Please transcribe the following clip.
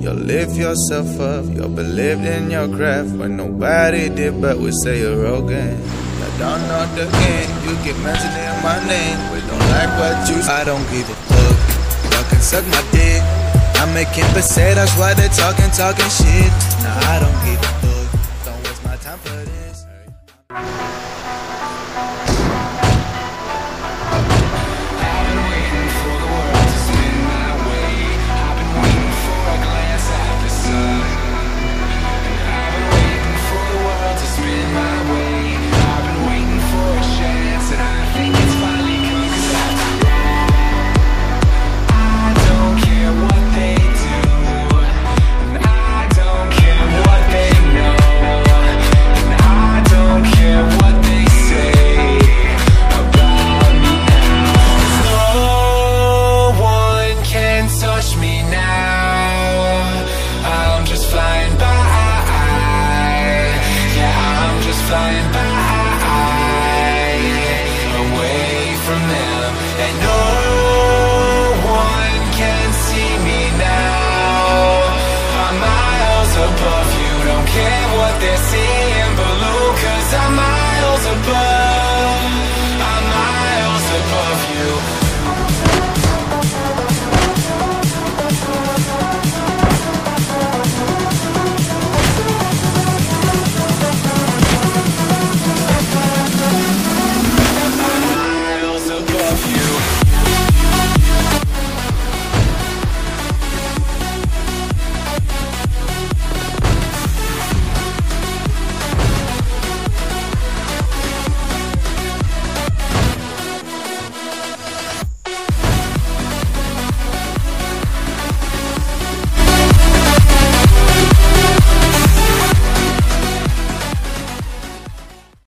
You'll lift yourself up, you'll believe in your craft when nobody did but we say you're rogan. I don't know the game, you keep mentioning my name. We don't like what you say, I don't give a fuck. Y'all can suck my dick, I'm making pesetas while they're talking shit. Nah, I don't give a fuck.